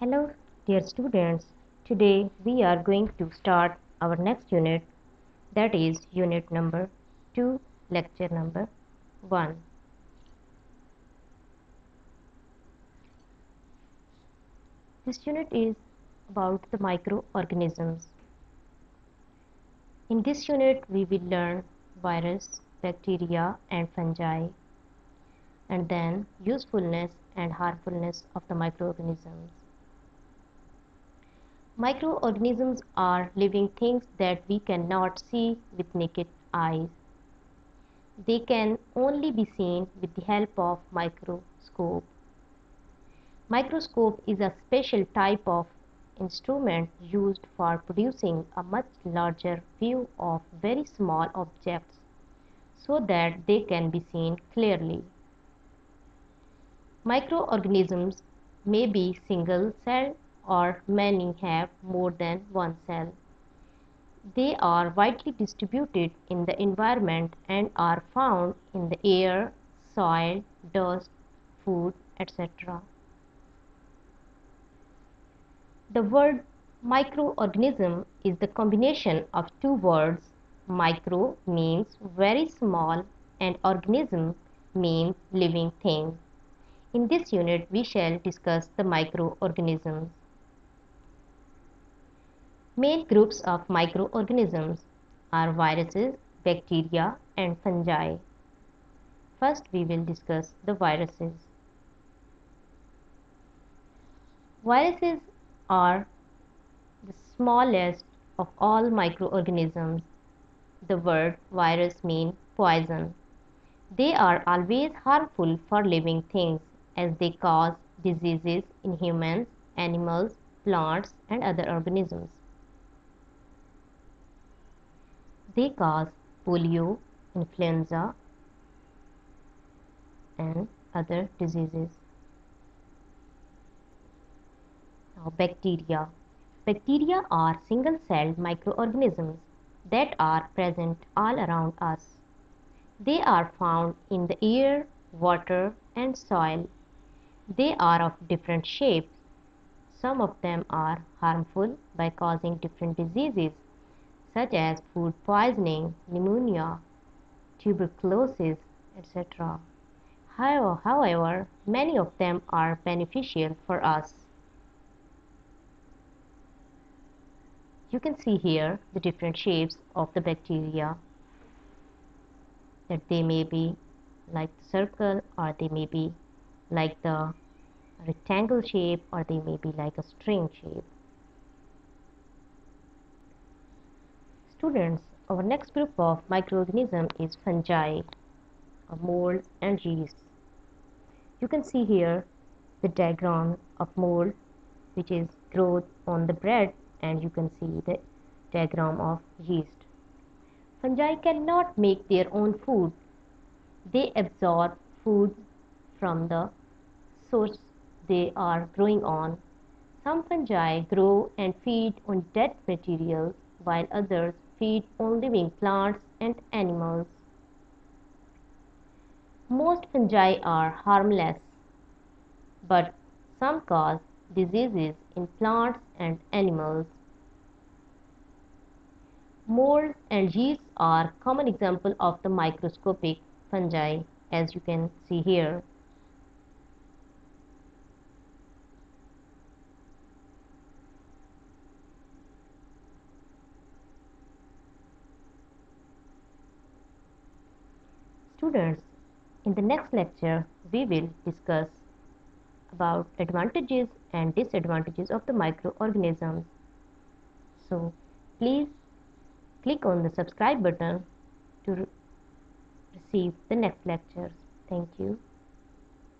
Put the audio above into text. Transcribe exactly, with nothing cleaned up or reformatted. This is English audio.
Hello dear students, today we are going to start our next unit, that is unit number two, lecture number one. This unit is about the microorganisms. In this unit we will learn virus, bacteria and fungi, and then usefulness and harmfulness of the microorganisms. Microorganisms are living things that we cannot see with naked eyes. They can only be seen with the help of microscope. Microscope is a special type of instrument used for producing a much larger view of very small objects so that they can be seen clearly. Microorganisms may be single cell or many have more than one cell. They are widely distributed in the environment and are found in the air, soil, dust, food, et cetera. The word microorganism is the combination of two words. Micro means very small and organism means living thing. In this unit, we shall discuss the microorganisms. Main groups of microorganisms are viruses, bacteria, and fungi. First, we will discuss the viruses. Viruses are the smallest of all microorganisms. The word virus means poison. They are always harmful for living things, as they cause diseases in humans, animals, plants, and other organisms. They cause polio, influenza, and other diseases. Now, bacteria. Bacteria are single-celled microorganisms that are present all around us. They are found in the air, water, and soil. They are of different shapes. Some of them are harmful by causing different diseases such as food poisoning, pneumonia, tuberculosis, et cetera. However, many of them are beneficial for us. You can see here the different shapes of the bacteria, that they may be like the circle, or they may be like the rectangle shape, or they may be like a string shape. Students, our next group of microorganism is fungi, molds and yeasts. You can see here the diagram of mold, which is growth on the bread, and you can see the diagram of yeast. Fungi cannot make their own food. They absorb food from the source they are growing on. Some fungi grow and feed on dead materials, while others feed on living plants and animals. Most fungi are harmless, but some cause diseases in plants and animals. Molds and yeasts are common examples of the microscopic fungi, as you can see here. Students, in the next lecture, we will discuss about advantages and disadvantages of the microorganisms. So, please click on the subscribe button to receive the next lectures. Thank you.